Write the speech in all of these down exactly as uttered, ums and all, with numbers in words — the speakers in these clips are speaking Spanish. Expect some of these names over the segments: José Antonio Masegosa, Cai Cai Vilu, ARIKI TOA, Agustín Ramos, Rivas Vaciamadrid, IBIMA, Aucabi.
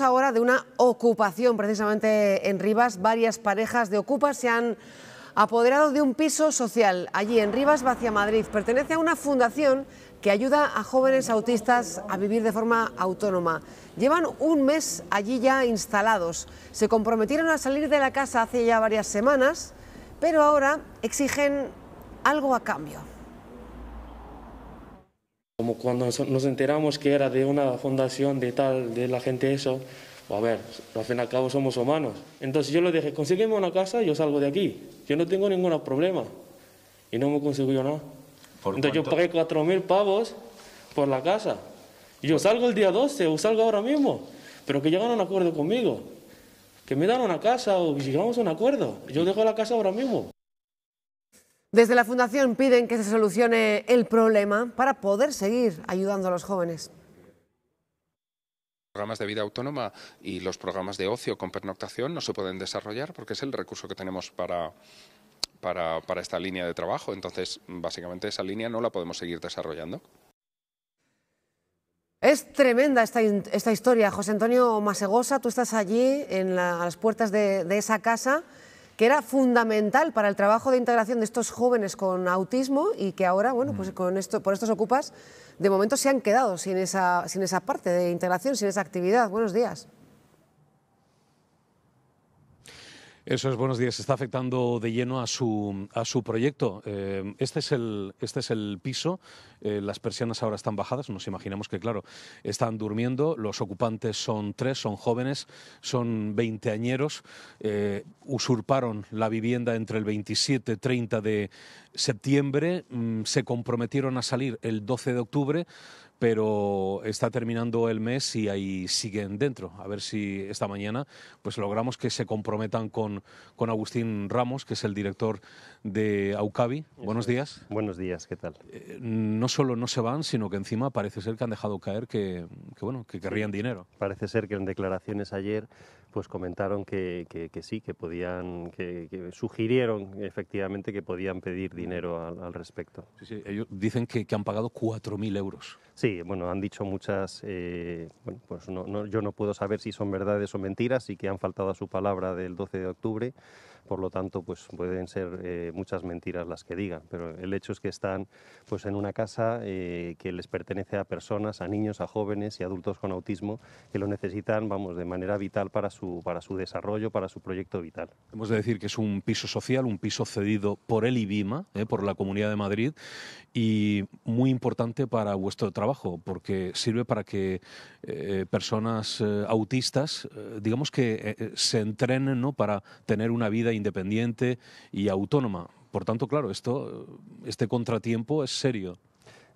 hablamos ahora de una ocupación, precisamente en Rivas. Varias parejas de ocupas se han apoderado de un piso social allí en Rivas Vaciamadrid. Pertenece a una fundación que ayuda a jóvenes autistas a vivir de forma autónoma. Llevan un mes allí ya instalados. Se comprometieron a salir de la casa hace ya varias semanas, pero ahora exigen algo a cambio. Como cuando nos enteramos que era de una fundación de tal, de la gente eso, a ver, al fin y al cabo somos humanos. Entonces yo le dije, consígueme una casa, yo salgo de aquí. Yo no tengo ningún problema. Y no me consiguió nada. Entonces ¿cuánto? Yo pagué cuatro mil pavos por la casa. Y yo salgo el día doce o salgo ahora mismo, pero que llegan a un acuerdo conmigo. Que me dan una casa o llegamos a un acuerdo. Yo dejo la casa ahora mismo. Desde la Fundación piden que se solucione el problema para poder seguir ayudando a los jóvenes. Los programas de vida autónoma y los programas de ocio con pernoctación no se pueden desarrollar porque es el recurso que tenemos para... Para, para esta línea de trabajo. Entonces, básicamente esa línea no la podemos seguir desarrollando. Es tremenda esta, esta historia. José Antonio Masegosa, tú estás allí en la, a las puertas de, de esa casa que era fundamental para el trabajo de integración de estos jóvenes con autismo y que ahora, bueno, pues con esto, por estos ocupas, de momento se han quedado sin esa, sin esa parte de integración, sin esa actividad. Buenos días. Eso es, buenos días. Está afectando de lleno a su, a su proyecto. Eh, este es el, este es el piso. Eh, las persianas ahora están bajadas. Nos imaginamos que, claro, están durmiendo. Los ocupantes son tres, son jóvenes, son veinteañeros. Eh, usurparon la vivienda entre el veintisiete y treinta de septiembre. Mm, se comprometieron a salir el doce de octubre. Pero está terminando el mes y ahí siguen dentro. A ver si esta mañana pues logramos que se comprometan con, con Agustín Ramos, que es el director de Aucabi. Buenos días. Buenos días, ¿qué tal? Eh, no solo no se van, sino que encima parece ser que han dejado caer que, que, bueno, que querrían dinero. Parece ser que en declaraciones ayer pues comentaron que, que, que sí, que podían, que, que sugirieron efectivamente que podían pedir dinero al, al respecto. Sí, sí, ellos dicen que, que han pagado cuatro mil euros. Sí, bueno, han dicho muchas, eh, bueno, pues no, no, yo no puedo saber si son verdades o mentiras, y que han faltado a su palabra del doce de octubre, por lo tanto, pues pueden ser eh, muchas mentiras las que digan, pero el hecho es que están pues en una casa eh, que les pertenece a personas, a niños, a jóvenes y adultos con autismo que lo necesitan, vamos, de manera vital para su para su desarrollo, para su proyecto vital. Hemos de decir que es un piso social, un piso cedido por el IBIMA, eh, por la Comunidad de Madrid, y muy importante para vuestro trabajo, porque sirve para que eh, personas eh, autistas, eh, digamos que eh, se entrenen, ¿no?, para tener una vida independiente y autónoma. Por tanto, claro, esto, este contratiempo es serio.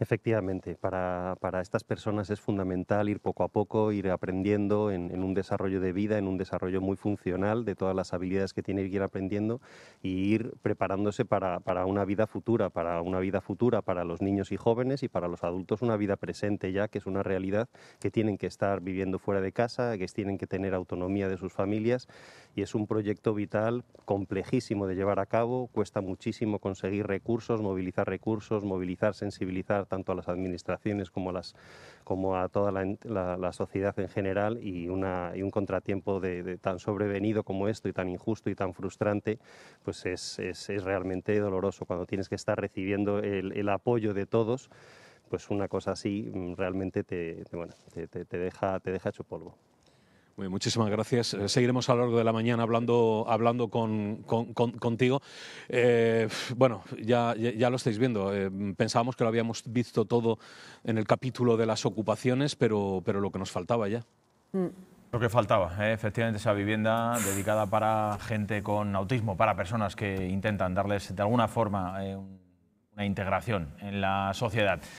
Efectivamente, para, para estas personas es fundamental ir poco a poco, ir aprendiendo en, en un desarrollo de vida, en un desarrollo muy funcional de todas las habilidades que tiene que ir aprendiendo y ir preparándose para, para una vida futura, para una vida futura para los niños y jóvenes, y para los adultos una vida presente ya, que es una realidad, que tienen que estar viviendo fuera de casa, que tienen que tener autonomía de sus familias, y es un proyecto vital complejísimo de llevar a cabo. Cuesta muchísimo conseguir recursos, movilizar recursos, movilizar, sensibilizar tanto a las administraciones como a, las, como a toda la, la, la sociedad en general, y, una, y un contratiempo de, de tan sobrevenido como esto, y tan injusto y tan frustrante, pues es, es, es realmente doloroso cuando tienes que estar recibiendo el, el apoyo de todos. Pues una cosa así realmente te, te, bueno, te, te, te, deja, te deja hecho polvo. Muy, muchísimas gracias. Eh, seguiremos a lo largo de la mañana hablando, hablando con, con, con, contigo. Eh, bueno, ya, ya, ya lo estáis viendo. Eh, pensábamos que lo habíamos visto todo en el capítulo de las ocupaciones, pero, pero lo que nos faltaba ya. Mm. Lo que faltaba, eh, efectivamente, esa vivienda dedicada para gente con autismo, para personas que intentan darles de alguna forma eh, una integración en la sociedad.